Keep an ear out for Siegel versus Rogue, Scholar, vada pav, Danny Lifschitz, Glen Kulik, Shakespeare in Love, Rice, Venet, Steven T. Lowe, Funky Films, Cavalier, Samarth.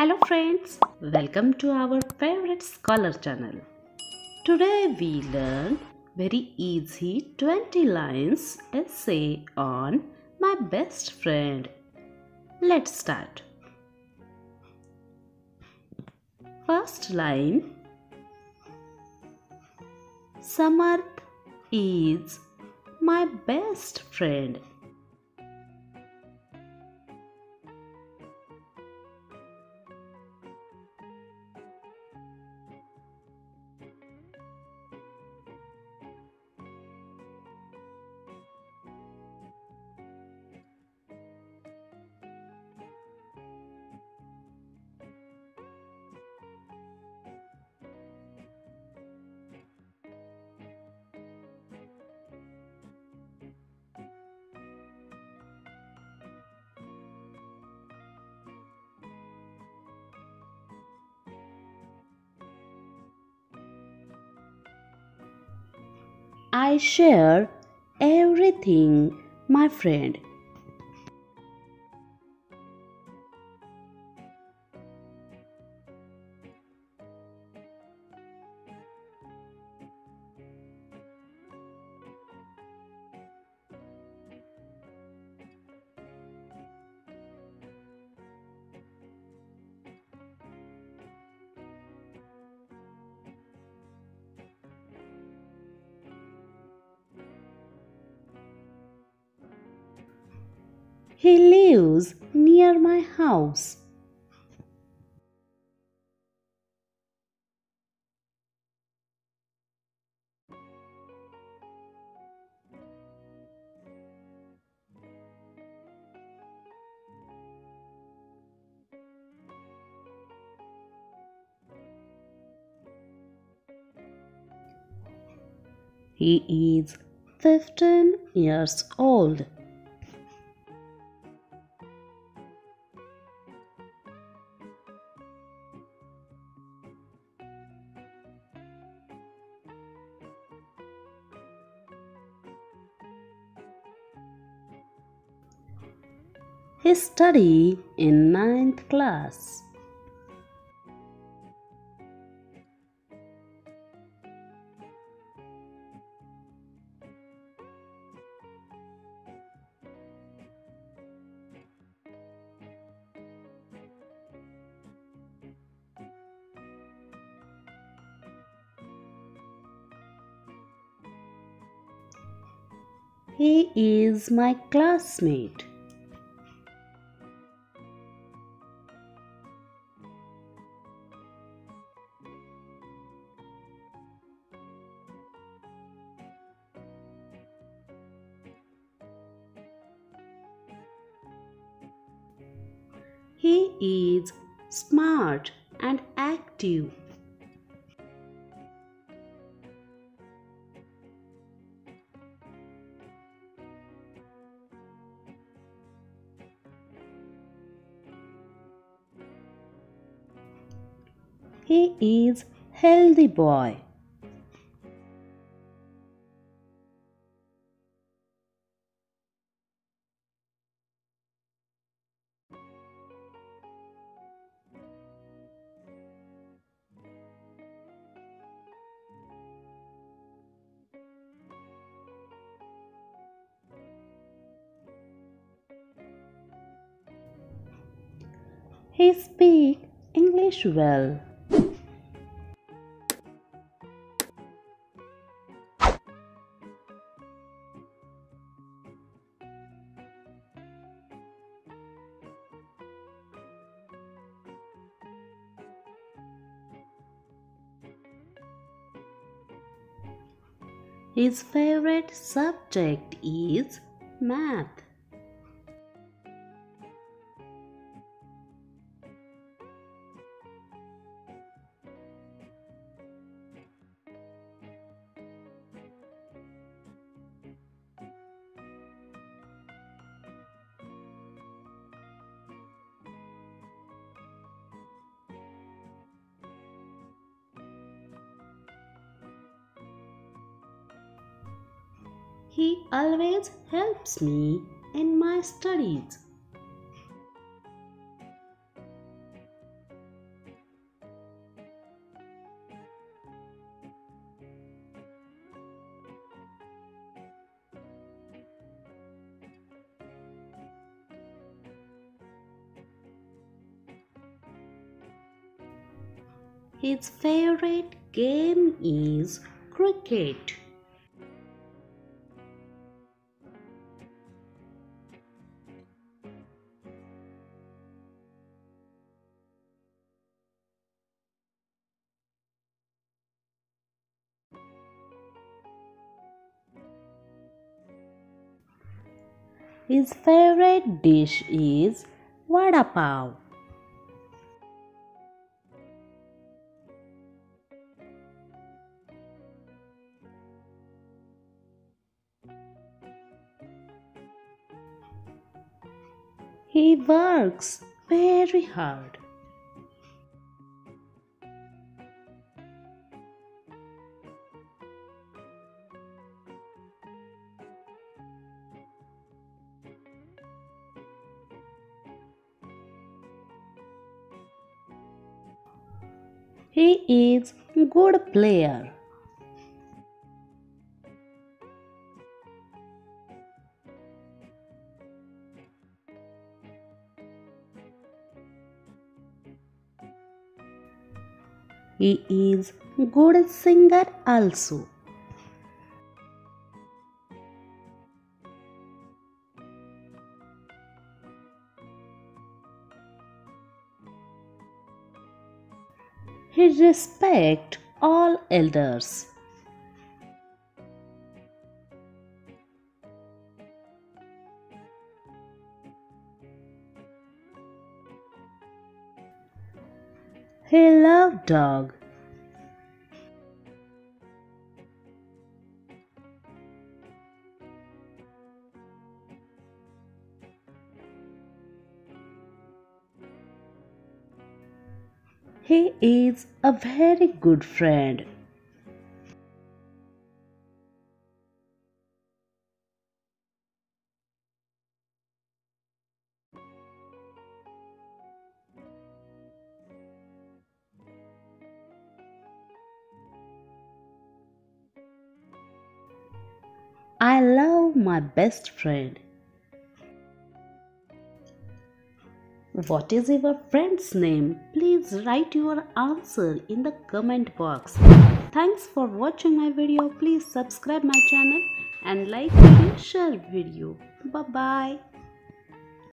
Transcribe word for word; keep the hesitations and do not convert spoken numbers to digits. Hello friends, welcome to our favorite Scholar channel. Today we learn very easy twenty lines essay on my best friend. Let's start. First line. Samarth is my best friend. I share everything, my friend. He lives near my house. He is fifteen years old. He studies in ninth class. He is my classmate. He is smart and active. He is a healthy boy. He speaks English well. His favorite subject is math. He always helps me in my studies. His favorite game is cricket. His favorite dish is vada pav. He works very hard. He is a good player. He is a good singer also. He respects all elders. He loves dogs. He is a very good friend. I love my best friend. What is your friend's name? Please write your answer in the comment box. Thanks for watching my video. Please subscribe my channel and like and share video. Bye bye.